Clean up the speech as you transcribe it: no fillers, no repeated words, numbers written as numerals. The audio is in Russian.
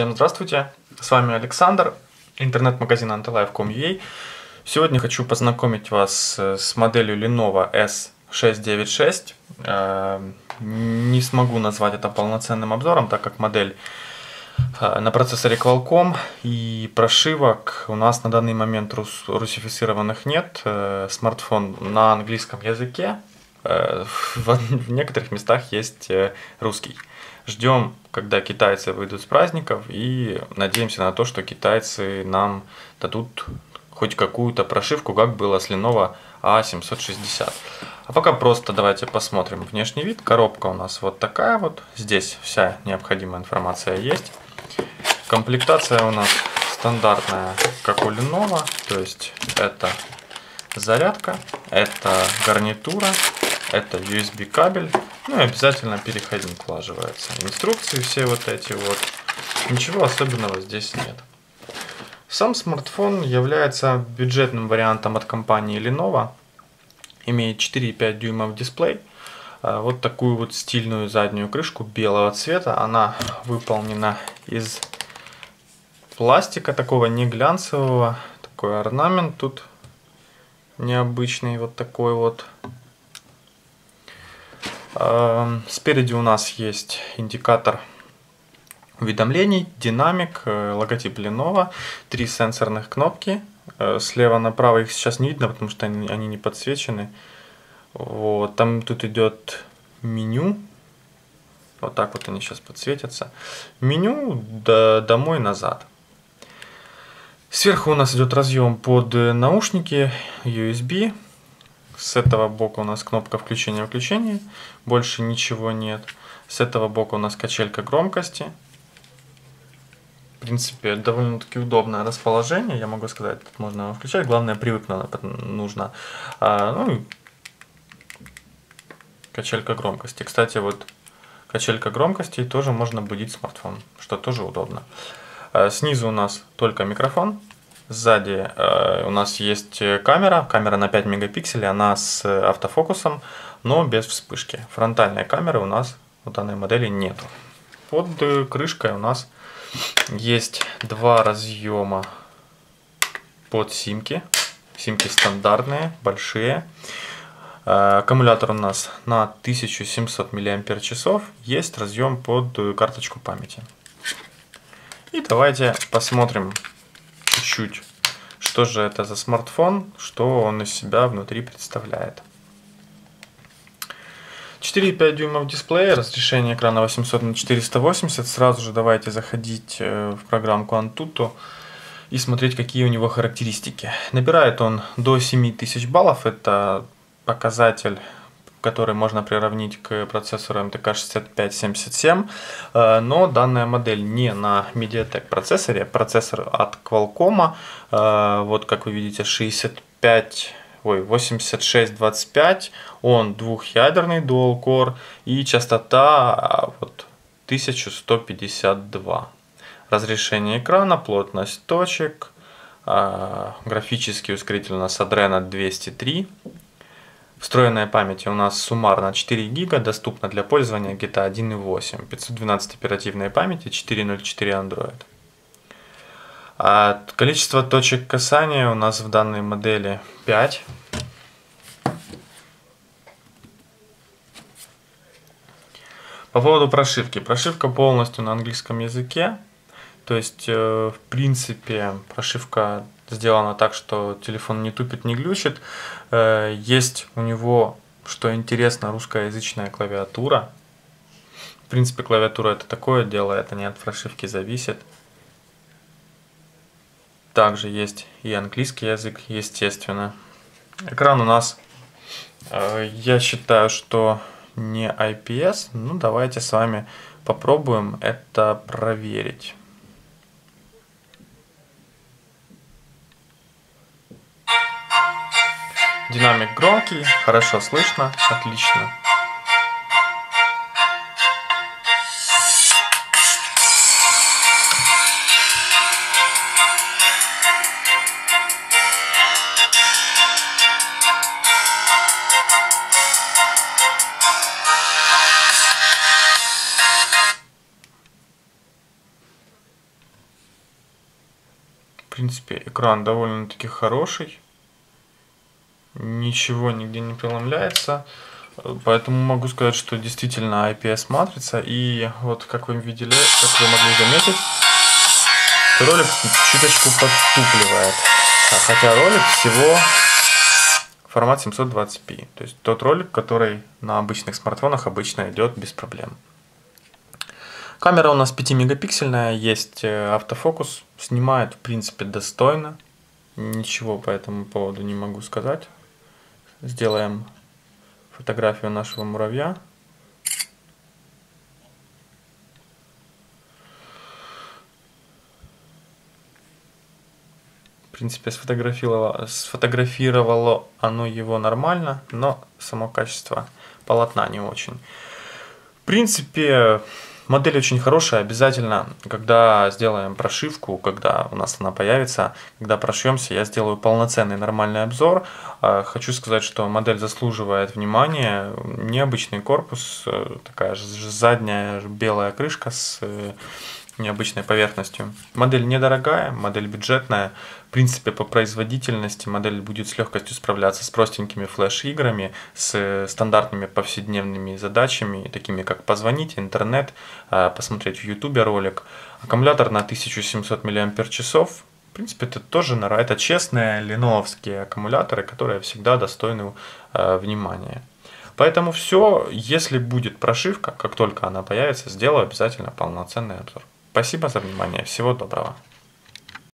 Всем здравствуйте, с вами Александр, интернет-магазин antelife.com.ua. Сегодня хочу познакомить вас с моделью Lenovo S696. Не смогу назвать это полноценным обзором, так как модель на процессоре Qualcomm и прошивок у нас на данный момент русифицированных нет. Смартфон на английском языке, в некоторых местах есть русский. Ждем, когда китайцы выйдут с праздников, и надеемся на то, что китайцы нам дадут хоть какую-то прошивку, как было с Lenovo A760. А пока просто давайте посмотрим внешний вид. Коробка у нас вот такая вот. Здесь вся необходимая информация есть. Комплектация у нас стандартная, как у Lenovo. То есть это зарядка, это гарнитура, это USB кабель. Ну и обязательно переходник влаживается. Инструкции все вот эти вот. Ничего особенного здесь нет. Сам смартфон является бюджетным вариантом от компании Lenovo. Имеет 4,5 дюймов дисплей. Вот такую вот стильную заднюю крышку белого цвета. Она выполнена из пластика, такого не глянцевого. Такой орнамент тут необычный, вот такой вот. Спереди у нас есть индикатор уведомлений, динамик, логотип Lenovo, 3 сенсорных кнопки. Слева направо их сейчас не видно, потому что они не подсвечены. Вот. Тут идет меню. Вот так вот они сейчас подсветятся. Меню домой, назад. Сверху у нас идет разъем под наушники, USB. С этого бока у нас кнопка включения-выключения. Больше ничего нет. С этого бока у нас качелька громкости. В принципе, довольно-таки удобное расположение. Я могу сказать, тут можно его включать. Главное, привыкнуть нужно. Ну, качелька громкости. Кстати, вот качелька громкости, тоже можно будить смартфон, что тоже удобно. Снизу у нас только микрофон. Сзади у нас есть камера на 5 мегапикселей, она с автофокусом, но без вспышки. Фронтальной камеры у нас в данной модели нету. Под крышкой у нас есть два разъема под симки. Симки стандартные, большие. Аккумулятор у нас на 1700 мАч. Есть разъем под карточку памяти. И давайте посмотрим чуть-чуть, что же это за смартфон, что он из себя внутри представляет. 4,5 дюймов дисплея, разрешение экрана 800×480. Сразу же давайте заходить в программку Antutu и смотреть, какие у него характеристики. Набирает он до 7000 баллов, это показатель, который можно приравнить к процессору MTK 6577, но данная модель не на MediaTek процессоре, процессор от Qualcomm, вот как вы видите, 8625, он двухъядерный dual core и частота вот 1152. Разрешение экрана, плотность точек, графический ускоритель у нас Adreno 203. Встроенная память у нас суммарно 4 гига, доступна для пользования где-то 1.8, 512 оперативной памяти, 4.04 Android. А количество точек касания у нас в данной модели 5. По поводу прошивки. Прошивка полностью на английском языке. То есть, в принципе, прошивка сделана так, что телефон не тупит, не глючит. Есть у него, что интересно, русскоязычная клавиатура. В принципе, клавиатура — это такое дело, это не от прошивки зависит. Также есть и английский язык, естественно. Экран у нас, я считаю, что не IPS. Ну, давайте с вами попробуем это проверить. Динамик громкий, хорошо слышно, отлично. В принципе, экран довольно-таки хороший. Ничего нигде не преломляется. Поэтому могу сказать, что действительно IPS матрица. И вот как вы видели, как вы могли заметить, ролик чуточку подтупливает. Хотя ролик всего формат 720p. То есть тот ролик, который на обычных смартфонах обычно идет без проблем. Камера у нас 5-мегапиксельная, есть автофокус. Снимает, в принципе, достойно. Ничего по этому поводу не могу сказать. Сделаем фотографию нашего муравья. В принципе, сфотографировало оно его нормально, но само качество полотна не очень. В принципе, модель очень хорошая, обязательно, когда сделаем прошивку, когда у нас она появится, когда прошьемся, я сделаю полноценный нормальный обзор. Хочу сказать, что модель заслуживает внимания. Необычный корпус, такая же задняя белая крышка с необычной поверхностью. Модель недорогая, модель бюджетная. В принципе, по производительности модель будет с легкостью справляться с простенькими флеш-играми, с стандартными повседневными задачами, такими как позвонить, интернет, посмотреть в ютубе ролик. Аккумулятор на 1700 мАч. В принципе, это тоже это честные леновские аккумуляторы, которые всегда достойны внимания. Поэтому все, если будет прошивка, как только она появится, сделаю обязательно полноценный обзор. Спасибо за внимание. Всего доброго.